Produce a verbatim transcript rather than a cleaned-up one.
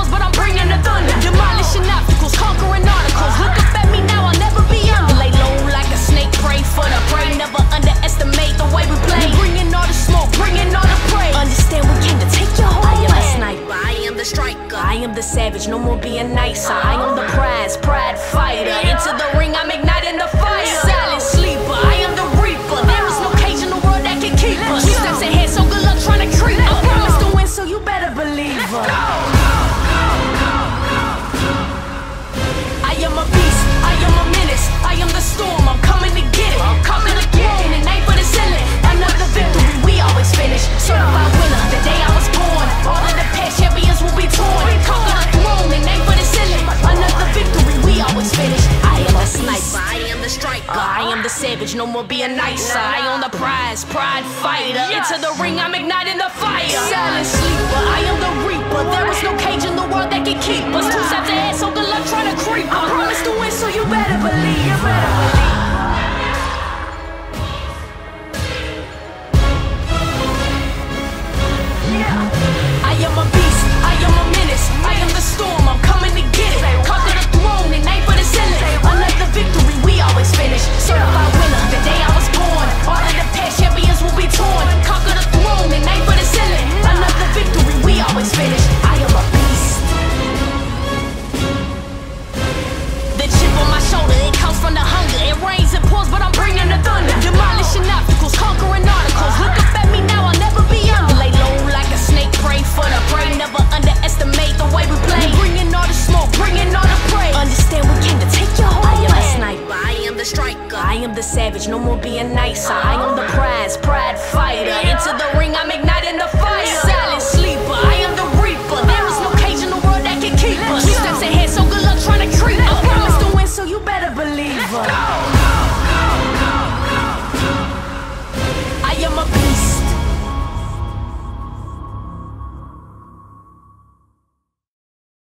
doors, but I'm bringing the thunder. Demolishing obstacles, conquering articles. Look up at me now, I'll never be under. Lay low like a snake, pray for the prey. Never underestimate the way we play. We bringing all the smoke, bringing all the praise. Understand we came to take your whole life. I am a sniper, I am the striker. I am the savage, no more being nicer. I am the prize, pride fighter. Into the ring, I'm igniting the fire. Silent sleeper, I am the reaper. There is no cage in the world that can keep us. Two steps ahead, so good luck trying to creep. I promise to win, so you better believe us. Go! I am a beast, I am a menace, I am the storm, I'm coming to get it. I'm coming to get it, and ain't for the ceiling. Another victory, we always finish. Certified winner, the day I was born. All of the past champions will be torn. Conquer the throne, and ain't for the ceiling. Another victory, we always finish. I am a sniper, I am the striker. I am the savage, no more being nicer. I own the prize, pride fighter. Into the ring, I'm igniting the fire. Silent sleeper, I am the reaper. There is no cage in the world that can keep us. Two steps ahead, so good luck trying to creep us. So you better believe, you better believe. Yeah. I am a beast, I am a menace, I am the storm, I'm coming to get it. Conquer the throne and ain't for the ceiling. Another victory, we always finish. Certified winner, the day I was born. All of the past champions will be torn. Conquer the throne and ain't for the ceiling. Another victory, we always finish. I am a beast. Shoulder. It comes from the hunger. It rains and pours, but I'm bringing the thunder. Demolishing obstacles, conquering articles. Look up at me now, I'll never be under. Lay low like a snake, pray for the prey. Never underestimate the way we play. We bringing all the smoke, bringing all the praise. Understand we came to take your whole life. I am a sniper, I am the striker. I am the savage, no more being nicer. I am the prize, pride fighter. Into the ring, I'm igniting the fire.